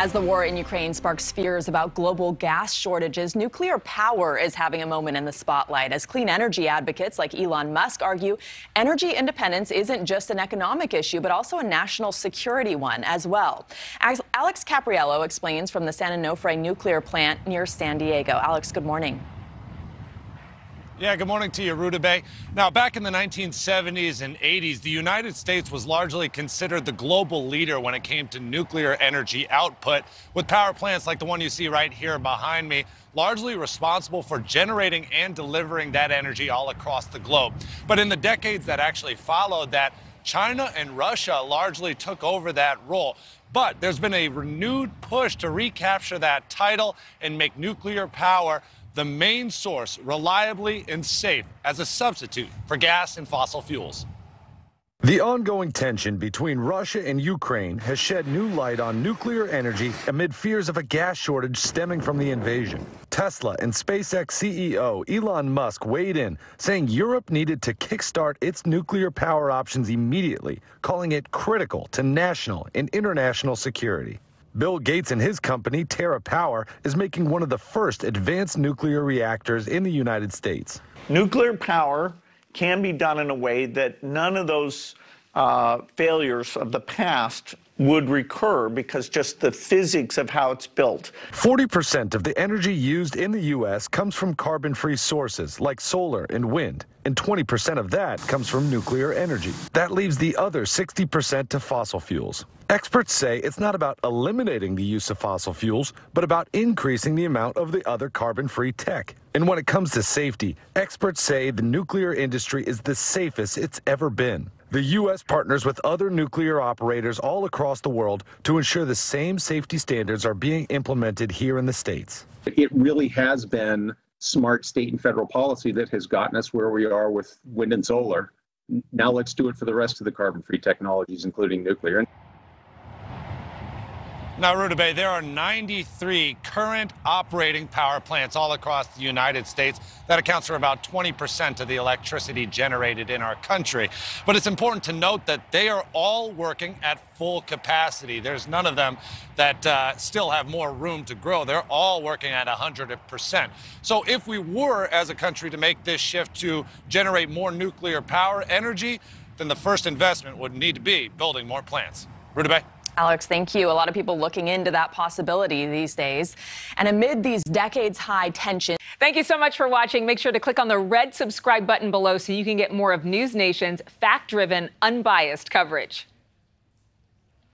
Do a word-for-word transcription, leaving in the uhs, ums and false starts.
As the war in Ukraine sparks fears about global gas shortages, nuclear power is having a moment in the spotlight as clean energy advocates like Elon Musk argue energy independence isn't just an economic issue, but also a national security one as well. Alex Capriello explains from the San Onofre nuclear plant near San Diego. Alex, good morning. Yeah, good morning to you, Rutabae. Now, back in the nineteen seventies and eighties, the United States was largely considered the global leader when it came to nuclear energy output, with power plants like the one you see right here behind me, largely responsible for generating and delivering that energy all across the globe. But in the decades that actually followed that, China and Russia largely took over that role. But there's been a renewed push to recapture that title and make nuclear power the main source, reliably and safe, as a substitute for gas and fossil fuels. The ongoing tension between Russia and Ukraine has shed new light on nuclear energy amid fears of a gas shortage stemming from the invasion. Tesla and SpaceX C E O Elon Musk weighed in, saying Europe needed to kickstart its nuclear power options immediately, calling it critical to national and international security. Bill Gates and his company, Terra Power, is making one of the first advanced nuclear reactors in the United States. Nuclear power can be done in a way that none of those uh, failures of the past would recur because just the physics of how it's built. forty percent of the energy used in the U S comes from carbon-free sources like solar and wind, and twenty percent of that comes from nuclear energy. That leaves the other sixty percent to fossil fuels. Experts say it's not about eliminating the use of fossil fuels, but about increasing the amount of the other carbon-free tech. And when it comes to safety, experts say the nuclear industry is the safest it's ever been. The U S partners with other nuclear operators all across the world to ensure the same safety standards are being implemented here in the States. It really has been smart state and federal policy that has gotten us where we are with wind and solar. Now let's do it for the rest of the carbon-free technologies, including nuclear. Now, Rutabae, there are ninety-three current operating power plants all across the United States. That accounts for about twenty percent of the electricity generated in our country. But it's important to note that they are all working at full capacity. There's none of them that uh, still have more room to grow. They're all working at one hundred percent. So if we were, as a country, to make this shift to generate more nuclear power energy, then the first investment would need to be building more plants. Rutabae? Alex, thank you. A lot of people looking into that possibility these days. And amid these decades-high tensions. Thank you so much for watching. Make sure to click on the red subscribe button below so you can get more of News Nation's fact-driven, unbiased coverage.